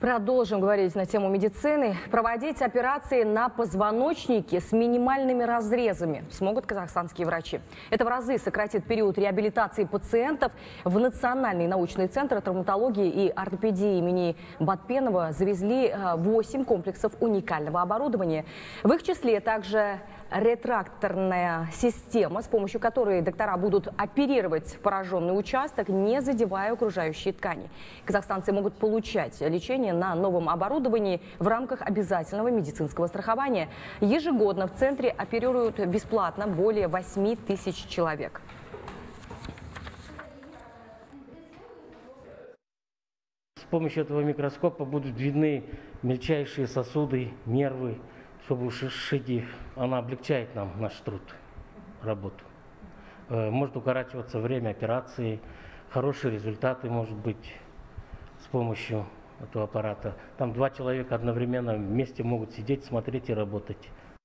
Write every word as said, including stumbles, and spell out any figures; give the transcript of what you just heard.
Продолжим говорить на тему медицины. Проводить операции на позвоночнике с минимальными разрезами смогут казахстанские врачи. Это в разы сократит период реабилитации пациентов. В Национальный научный центр травматологии и ортопедии имени Батпенова завезли восемь комплексов уникального оборудования. В их числе также ретракторная система, с помощью которой доктора будут оперировать пораженный участок, не задевая окружающие ткани. Казахстанцы могут получать лечение на новом оборудовании в рамках обязательного медицинского страхования. Ежегодно в центре оперируют бесплатно более восьми тысяч человек. С помощью этого микроскопа будут видны мельчайшие сосуды, нервы, чтобы шить их. Она облегчает нам наш труд, работу. Может укорачиваться время операции, хорошие результаты, может быть, с помощью этого аппарата. Там два человека одновременно вместе могут сидеть, смотреть и работать.